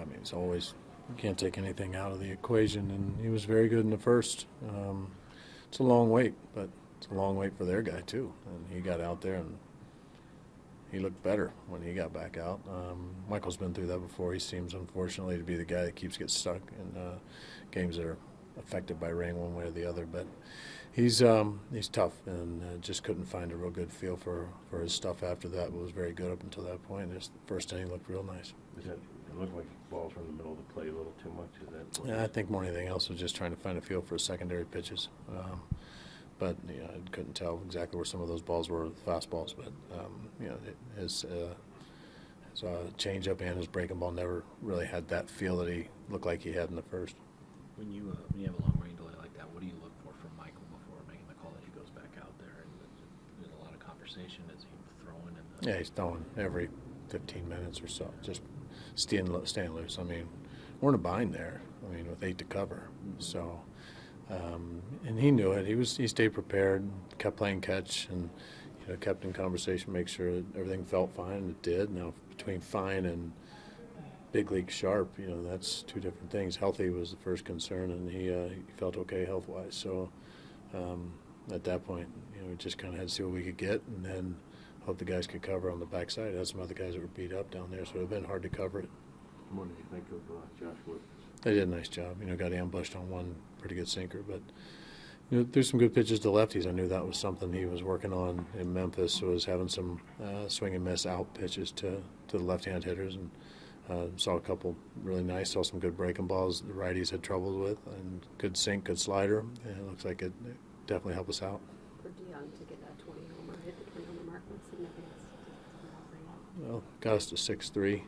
I mean, it's always, you can't take anything out of the equation, and he was very good in the first. It's a long wait, but it's a long wait for their guy too, and he got out there and he looked better when he got back out. Michael's been through that before. He seems, unfortunately, to be the guy that keeps getting stuck in games that are affected by rain one way or the other, but he's tough, and just couldn't find a real good feel for his stuff after that. But was very good up until that point. His first inning looked real nice. It looked like balls from the middle of the plate a little too much. Is that? Yeah, I think more than anything else was just trying to find a feel for secondary pitches. But you know, I couldn't tell exactly where some of those balls were, fastballs. But you know, his changeup and his breaking ball never really had that feel that he looked like he had in the first. When you have a long rain delay like that, what do you look for from Michael before making the call that he goes back out there? And there's a lot of conversation. Is he throwing? Yeah, he's throwing every 15 minutes or so, just staying loose. I mean, we're in a bind there. I mean, with 8 to cover, so. And he knew it. He stayed prepared, kept playing catch, and you know, kept in conversation, make sure that everything felt fine. It did. Now between fine and big league sharp, you know, that's two different things. Healthy was the first concern, and he felt okay health wise. So at that point, you know, we just kind of had to see what we could get, and then hope the guys could cover on the backside. I had some other guys that were beat up down there, so it would have been hard to cover it. What do you think of Josh Wilkins? They did a nice job. You know, got ambushed on one pretty good sinker, but you know, threw some good pitches to lefties. I knew that was something he was working on in Memphis. Was having some swing and miss out pitches to the left-hand hitters, and saw a couple really nice. Saw some good breaking balls the righties had trouble with, and good sink, good slider. And it looks like it definitely helped us out. For Dion to get that 20 homer, hit the 20 homer mark, what's significance? Well, got us to 6-3.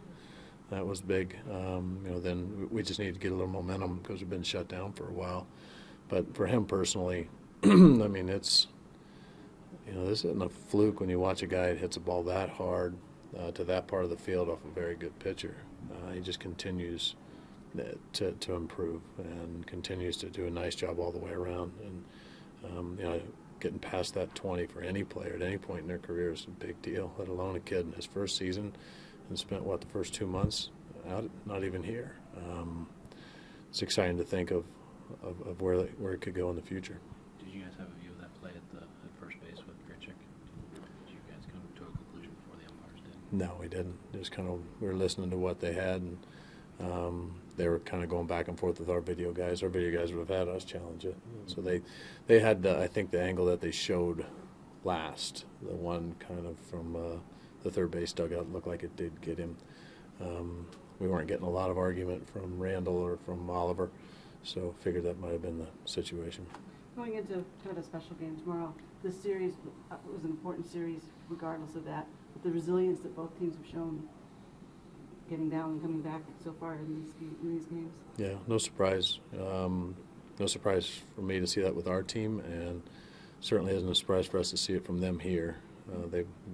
That was big. You know, then we just needed to get a little momentum because we've been shut down for a while. But for him personally, I mean, it's, you know, this isn't a fluke when you watch a guy that hits a ball that hard to that part of the field off a very good pitcher. He just continues to improve and continues to do a nice job all the way around. And, you know, getting past that 20 for any player at any point in their career is a big deal, let alone a kid in his first season. And spent, what, the first 2 months out, not even here. It's exciting to think of where it could go in the future. Did you guys have a view of that play at first base with Grichuk? Did you guys come to a conclusion before the umpires did? No, we didn't. Just kind of, we were listening to what they had, and they were kind of going back and forth with our video guys. Our video guys would have had us challenge it. Mm-hmm. So they had, I think, the angle that they showed last, the one kind of from the third base dugout, looked like it did get him. We weren't getting a lot of argument from Randall or from Oliver, so figured that might have been the situation. Going into kind of a special game tomorrow, this series was an important series regardless of that, but the resilience that both teams have shown getting down and coming back so far in these games. Yeah, no surprise. No surprise for me to see that with our team, and certainly isn't a surprise for us to see it from them here.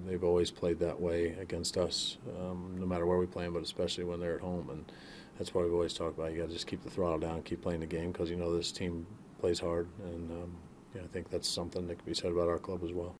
They've always played that way against us, no matter where we play them, but especially when they're at home. And that's why we always talk about, you got to just keep the throttle down, keep playing the game, because you know this team plays hard. And yeah, I think that's something that can be said about our club as well.